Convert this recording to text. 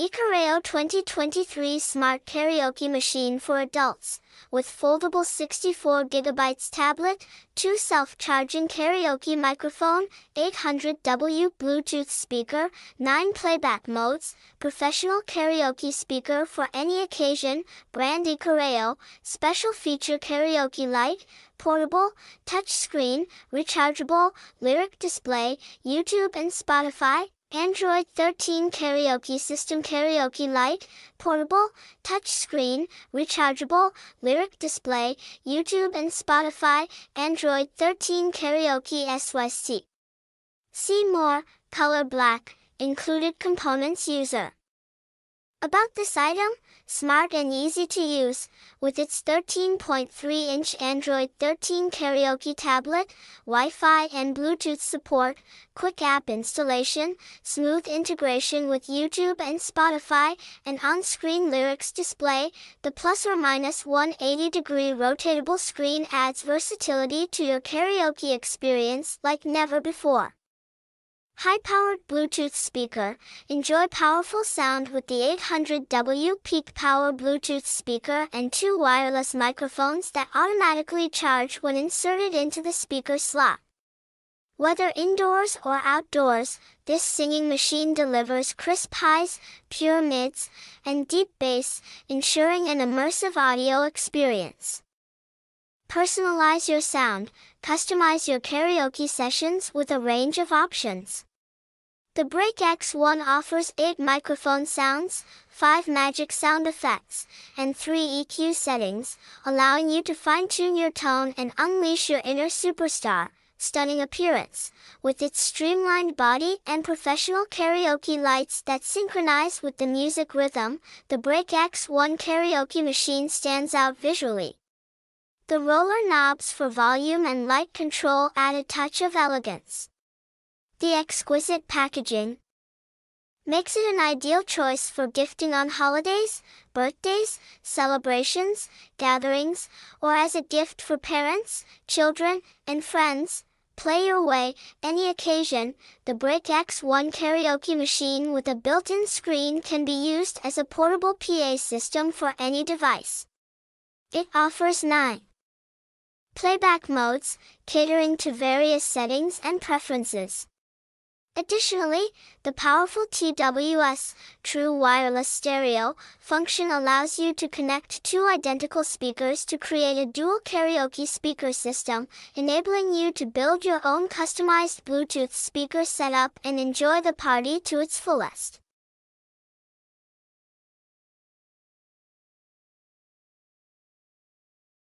Ikarao 2023 Smart Karaoke Machine for Adults, with foldable 64GB tablet, 2 self-charging karaoke microphone, 800W Bluetooth speaker, 9 playback modes, professional karaoke speaker for any occasion, brand Ikarao, special feature karaoke light, portable, touchscreen, rechargeable, lyric display, YouTube and Spotify, Android 13 karaoke system karaoke light, portable, touchscreen, rechargeable, lyric display, YouTube and Spotify, Android 13 karaoke SYC. See more, color black, included components user. About this item, smart and easy to use, with its 13.3-inch Android 13 karaoke tablet, Wi-Fi and Bluetooth support, quick app installation, smooth integration with YouTube and Spotify, and on-screen lyrics display, the ±180-degree rotatable screen adds versatility to your karaoke experience like never before. High-powered Bluetooth speaker, enjoy powerful sound with the 800W peak power Bluetooth speaker and 2 wireless microphones that automatically charge when inserted into the speaker slot. Whether indoors or outdoors, this singing machine delivers crisp highs, pure mids, and deep bass, ensuring an immersive audio experience. Personalize your sound, customize your karaoke sessions with a range of options. The Break X1 offers 8 microphone sounds, 5 magic sound effects, and 3 EQ settings, allowing you to fine-tune your tone and unleash your inner superstar. Stunning appearance, with its streamlined body and professional karaoke lights that synchronize with the music rhythm, the Break X1 karaoke machine stands out visually. The roller knobs for volume and light control add a touch of elegance. The exquisite packaging makes it an ideal choice for gifting on holidays, birthdays, celebrations, gatherings, or as a gift for parents, children, and friends. Play your way, any occasion. The Break X1 karaoke machine with a built-in screen can be used as a portable PA system for any device. It offers 9 playback modes, catering to various settings and preferences. Additionally, the powerful TWS, True Wireless Stereo, function allows you to connect 2 identical speakers to create a dual karaoke speaker system, enabling you to build your own customized Bluetooth speaker setup and enjoy the party to its fullest.